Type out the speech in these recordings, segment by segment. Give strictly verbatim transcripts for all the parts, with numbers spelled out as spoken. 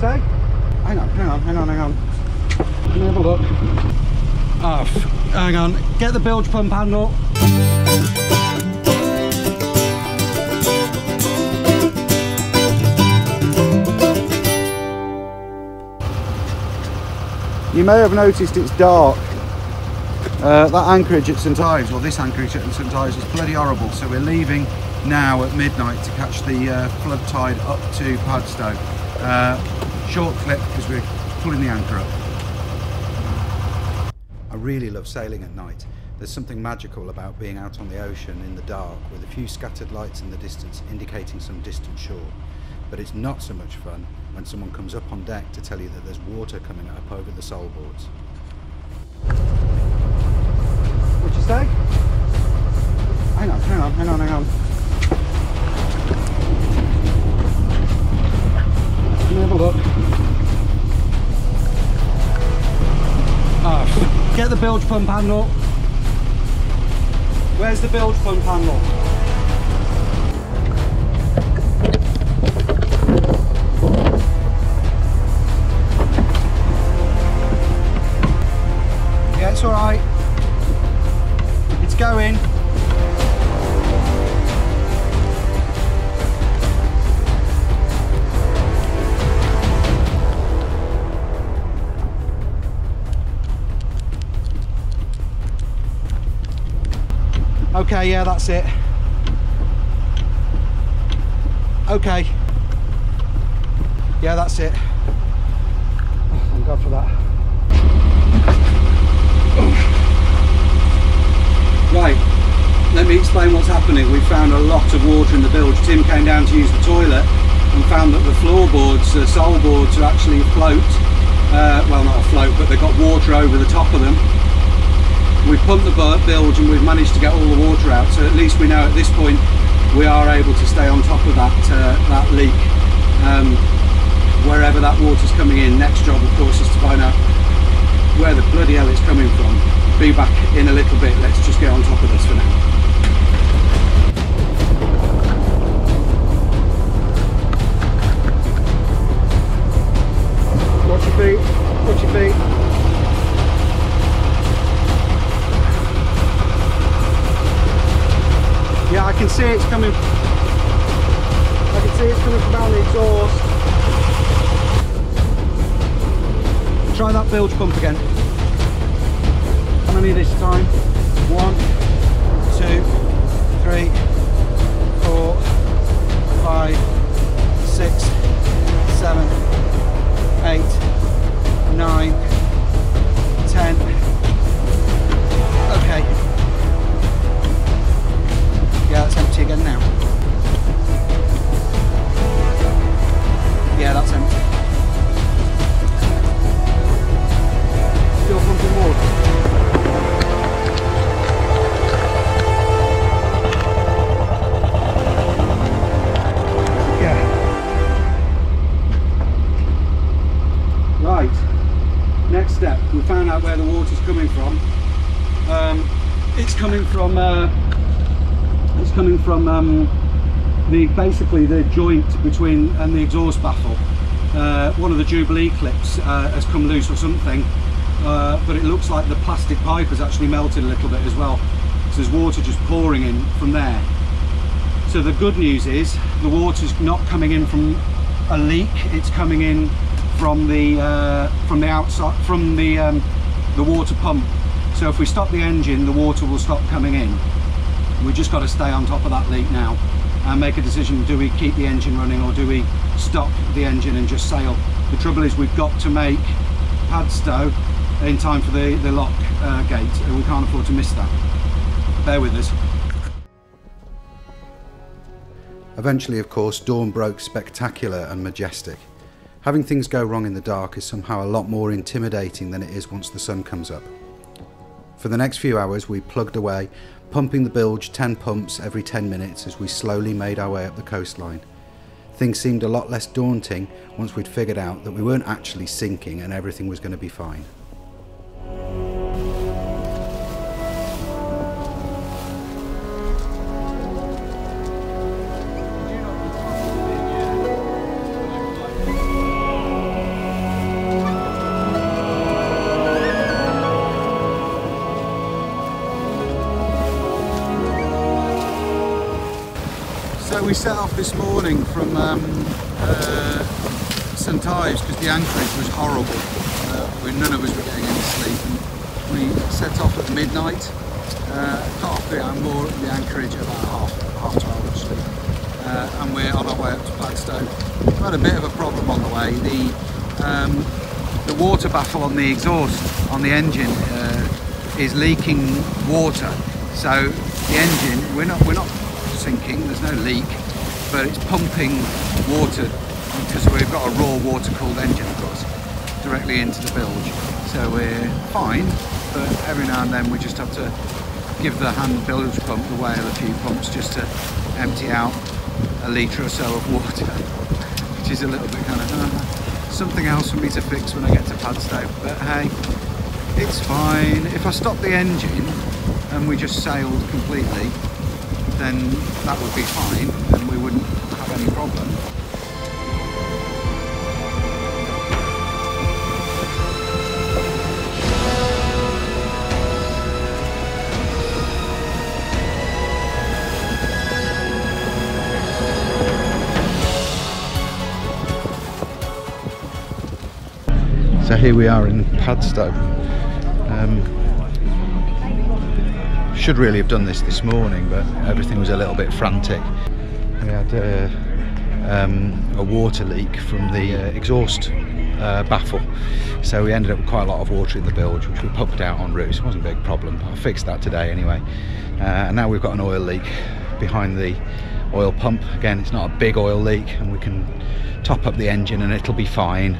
say? Hang on, hang on, hang on, hang on. Let me have a look. Oh, hang on. Get the bilge pump handle. You may have noticed it's dark. Uh, that anchorage at St Ives, or this anchorage at St Ives, was bloody horrible, so we're leaving now at midnight to catch the uh, flood tide up to Padstow. Uh, short clip because we're pulling the anchor up. I really love sailing at night. There's something magical about being out on the ocean in the dark with a few scattered lights in the distance indicating some distant shore. But it's not so much fun when someone comes up on deck to tell you that there's water coming up over the soulboards. What'd you say? Hang on, hang on, hang on, hang on. Let me have a look. Oh, get the bilge pump handle. Where's the bilge pump handle? Yeah, it's all right. It's going. Okay, yeah, that's it. Okay. Yeah, that's it. Oh, thank God for that. Right, let me explain what's happening. We found a lot of water in the bilge. Tim came down to use the toilet and found that the floorboards, the soulboards, are actually afloat. Uh, well, not afloat, but they've got water over the top of them. We've pumped the bilge and we've managed to get all the water out, so at least we know at this point we are able to stay on top of that, uh, that leak. Um, wherever that water's coming in, next job of course is to find out where the bloody hell it's coming from. Be back in a little bit, let's just get on top of this for now. Watch your feet, watch your feet. Yeah, I can see it's coming. I can see it's coming from out the exhaust. Try that bilge pump again. How many this time? One, two, three, four, five, six, seven, eight, nine, ten. Okay. Yeah, that's empty again now. Yeah, that's empty. Still pumping water. Yeah. Right. Next step. We found out where the water's coming from. Um, it's coming from... Uh, It's coming from um, the basically the joint between and the exhaust baffle. Uh, one of the Jubilee clips uh, has come loose or something, uh, but it looks like the plastic pipe has actually melted a little bit as well. So there's water just pouring in from there. So the good news is the water's not coming in from a leak. It's coming in from the uh, from the outside, from the um, the water pump. So if we stop the engine, the water will stop coming in. We've just got to stay on top of that leak now and make a decision. Do we keep the engine running or do we stop the engine and just sail? The trouble is we've got to make Padstow in time for the, the lock uh, gate, and we can't afford to miss that. Bear with us. Eventually, of course, dawn broke spectacular and majestic. Having things go wrong in the dark is somehow a lot more intimidating than it is once the sun comes up. For the next few hours we plugged away, pumping the bilge ten pumps every ten minutes as we slowly made our way up the coastline. Things seemed a lot less daunting once we'd figured out that we weren't actually sinking and everything was going to be fine. we set off this morning from um, uh, St Ives because the anchorage was horrible, uh, where none of us were getting any sleep. And we set off at midnight, uh, cut off the Amber at the anchorage about half, half twelve actually, uh, and we're on our way up to Padstow. We had a bit of a problem on the way. The um, the water baffle on the exhaust on the engine uh, is leaking water, so the engine, we're not we're not sinking, there's no leak, but it's pumping water because we've got a raw water cooled engine of course directly into the bilge, so we're fine, but every now and then we just have to give the hand bilge pump the whale a few pumps just to empty out a litre or so of water, which is a little bit kind of uh, something else for me to fix when I get to Padstow. But hey, it's fine. If I stop the engine and we just sailed completely, then that would be fine and we wouldn't have any problem. So here we are in Padstow. Um, Should really have done this this morning, but everything was a little bit frantic. We had uh, um, a water leak from the uh, exhaust uh, baffle, so we ended up with quite a lot of water in the bilge, which we pumped out en route. It wasn't a big problem, but I fixed that today anyway. Uh, and now we've got an oil leak behind the oil pump. Again, it's not a big oil leak, and we can top up the engine and it'll be fine.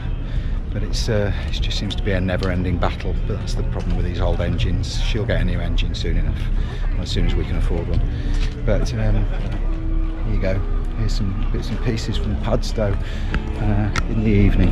But it's uh, it just seems to be a never-ending battle. But that's the problem with these old engines. She'll get a new engine soon enough, as soon as we can afford one. But um, here you go. Here's some bits and pieces from Padstow uh, in the evening.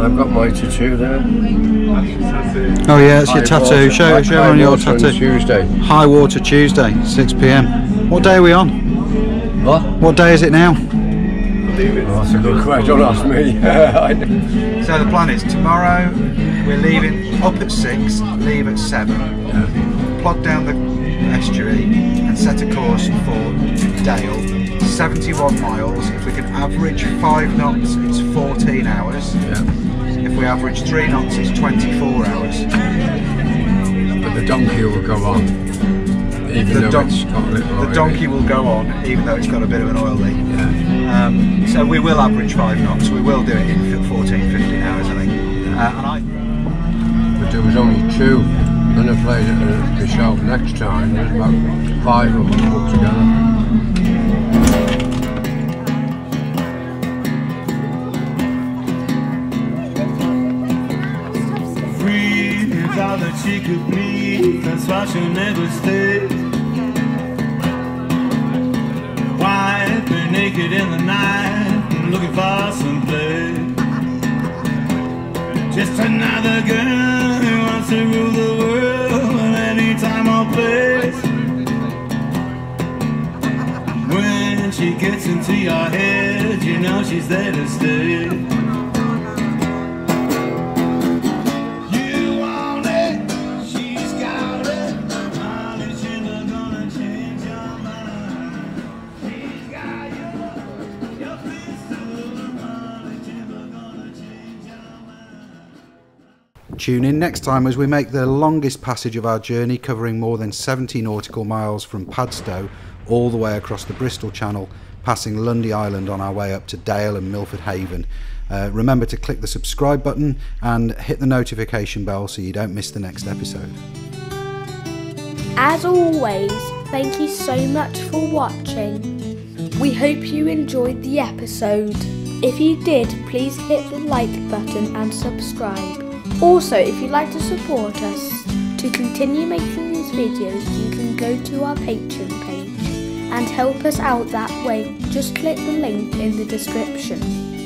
I've got my tattoo there. Oh yeah, it's your tattoo. Show everyone your tattoo. Tuesday. High Water Tuesday, six p m. What day are we on? What? What day is it now? Oh, that's a good question. Don't ask me. So the plan is tomorrow we're leaving up at six, leave at seven. Yeah. Plod down the estuary and set a course for Dale. seventy-one miles. If we can average five knots, it's fourteen hours. Yeah. If we average three knots, it's twenty-four hours. But the donkey will go on. Even the though don it's got a little oil the donkey will go on, even though it's got a bit of an oil leak. Yeah. Um, so we will average five knots. We will do it in fourteen, fifteen hours, I think. Uh, and I but there was only two. When I played at the shelf next time, there's about five of them put together. She could be, that's why she'll never stay. Wife and naked in the night, looking for some play. Just another girl who wants to rule the world. she gets into your head, you know she's there to stay. You want it, she's got it. Honest, you're not gonna change your mind. She's got you, your pistol. Honest, you're not gonna change your mind. Tune in next time as we make the longest passage of our journey, covering more than seventy nautical miles from Padstow all the way across the Bristol Channel, passing Lundy Island on our way up to Dale and Milford Haven. Uh, remember to click the subscribe button and hit the notification bell so you don't miss the next episode. As always, thank you so much for watching. We hope you enjoyed the episode. If you did, please hit the like button and subscribe. Also, if you'd like to support us to continue making these videos, you can go to our Patreon page and help us out that way. Just click the link in the description.